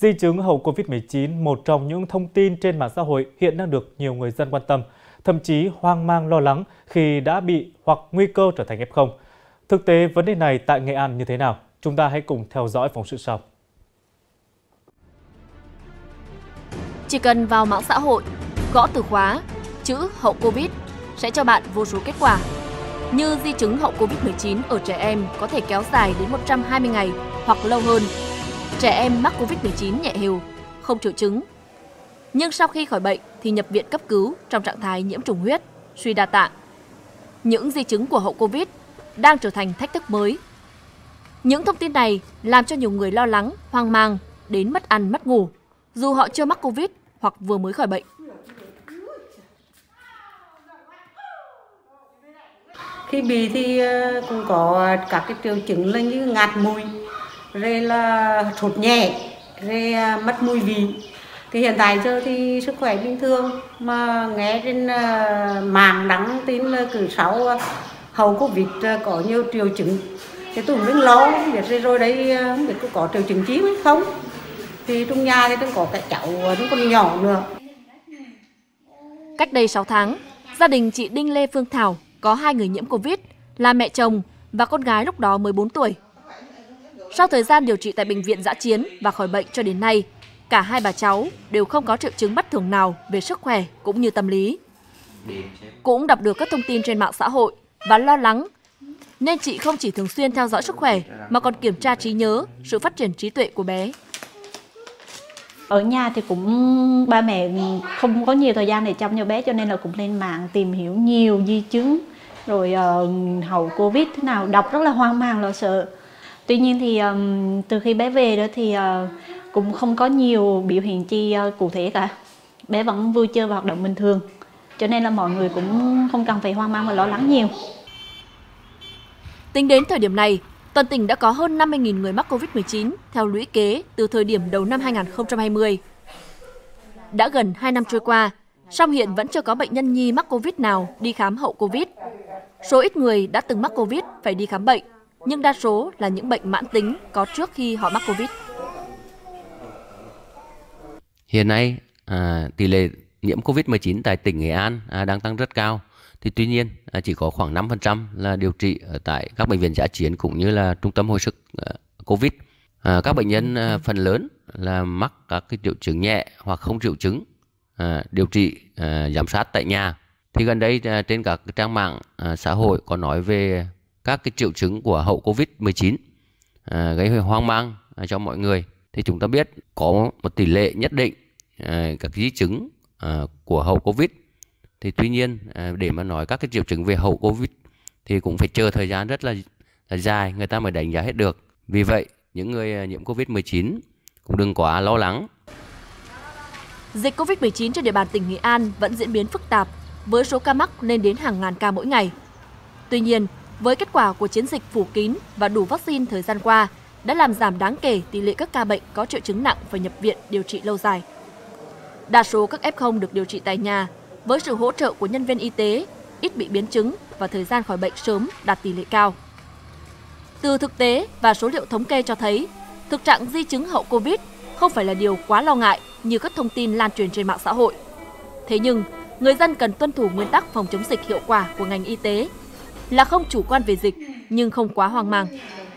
Di chứng hậu Covid-19, một trong những thông tin trên mạng xã hội hiện đang được nhiều người dân quan tâm, thậm chí hoang mang lo lắng khi đã bị hoặc nguy cơ trở thành f0. Thực tế, vấn đề này tại Nghệ An như thế nào? Chúng ta hãy cùng theo dõi phóng sự sau. Chỉ cần vào mạng xã hội, gõ từ khóa chữ hậu Covid sẽ cho bạn vô số kết quả. Như di chứng hậu Covid-19 ở trẻ em có thể kéo dài đến 120 ngày hoặc lâu hơn. Trẻ em mắc Covid-19 nhẹ hều, không triệu chứng. Nhưng sau khi khỏi bệnh thì nhập viện cấp cứu trong trạng thái nhiễm trùng huyết, suy đa tạng. Những di chứng của hậu Covid đang trở thành thách thức mới. Những thông tin này làm cho nhiều người lo lắng, hoang mang, đến mất ăn, mất ngủ, dù họ chưa mắc Covid hoặc vừa mới khỏi bệnh. Khi bị thì cũng có các cái triệu chứng là như ngạt mũi, rồi là sốt nhẹ, rồi mất mùi vị. Thì hiện tại giờ thì sức khỏe bình thường, mà nghe trên mạng đăng tin là cứ sau hậu Covid có nhiều triệu chứng. Thì tôi cũng lo, không biết rồi đấy, không biết có triệu chứng chí hay không. Thì trong nhà thì tôi có cái cháu, những con nhỏ nữa. Cách đây 6 tháng, gia đình chị Đinh Lê Phương Thảo có 2 người nhiễm Covid, là mẹ chồng và con gái lúc đó mới 4 tuổi. Sau thời gian điều trị tại bệnh viện dã chiến và khỏi bệnh cho đến nay, cả hai bà cháu đều không có triệu chứng bất thường nào về sức khỏe cũng như tâm lý. Cũng đọc được các thông tin trên mạng xã hội và lo lắng, nên chị không chỉ thường xuyên theo dõi sức khỏe mà còn kiểm tra trí nhớ, sự phát triển trí tuệ của bé. Ở nhà thì cũng ba mẹ không có nhiều thời gian để chăm cho bé, cho nên là cũng lên mạng tìm hiểu nhiều di chứng rồi hậu Covid thế nào, đọc rất là hoang mang lo sợ. Tuy nhiên thì từ khi bé về đó thì cũng không có nhiều biểu hiện chi cụ thể cả. Bé vẫn vui chơi và hoạt động bình thường, cho nên là mọi người cũng không cần phải hoang mang và lo lắng nhiều. Tính đến thời điểm này, toàn tỉnh đã có hơn 50.000 người mắc Covid-19 theo lũy kế từ thời điểm đầu năm 2020. Đã gần 2 năm trôi qua, song hiện vẫn chưa có bệnh nhân nhi mắc Covid nào đi khám hậu Covid. Số ít người đã từng mắc Covid phải đi khám bệnh, nhưng đa số là những bệnh mãn tính có trước khi họ mắc Covid. Hiện nay, tỷ lệ nhiễm Covid-19 tại tỉnh Nghệ An đang tăng rất cao. Thì tuy nhiên, chỉ có khoảng 5% là điều trị ở tại các bệnh viện dã chiến cũng như là trung tâm hồi sức Covid. Các bệnh nhân phần lớn là mắc các cái triệu chứng nhẹ hoặc không triệu chứng, điều trị giám sát tại nhà. Thì gần đây trên các trang mạng xã hội có nói về các cái triệu chứng của hậu Covid-19 gây hoang mang cho mọi người. Thì chúng ta biết có một tỷ lệ nhất định các di chứng của hậu Covid. Thì tuy nhiên để mà nói các cái triệu chứng về hậu Covid thì cũng phải chờ thời gian rất là dài người ta mới đánh giá hết được. Vì vậy những người nhiễm Covid-19 cũng đừng quá lo lắng. Dịch Covid-19 trên địa bàn tỉnh Nghệ An vẫn diễn biến phức tạp với số ca mắc lên đến hàng ngàn ca mỗi ngày. Tuy nhiên, với kết quả của chiến dịch phủ kín và đủ vaccine thời gian qua đã làm giảm đáng kể tỷ lệ các ca bệnh có triệu chứng nặng phải nhập viện điều trị lâu dài. Đa số các F0 được điều trị tại nhà với sự hỗ trợ của nhân viên y tế, ít bị biến chứng và thời gian khỏi bệnh sớm đạt tỷ lệ cao. Từ thực tế và số liệu thống kê cho thấy, thực trạng di chứng hậu Covid không phải là điều quá lo ngại như các thông tin lan truyền trên mạng xã hội. Thế nhưng, người dân cần tuân thủ nguyên tắc phòng chống dịch hiệu quả của ngành y tế là không chủ quan về dịch nhưng không quá hoang mang.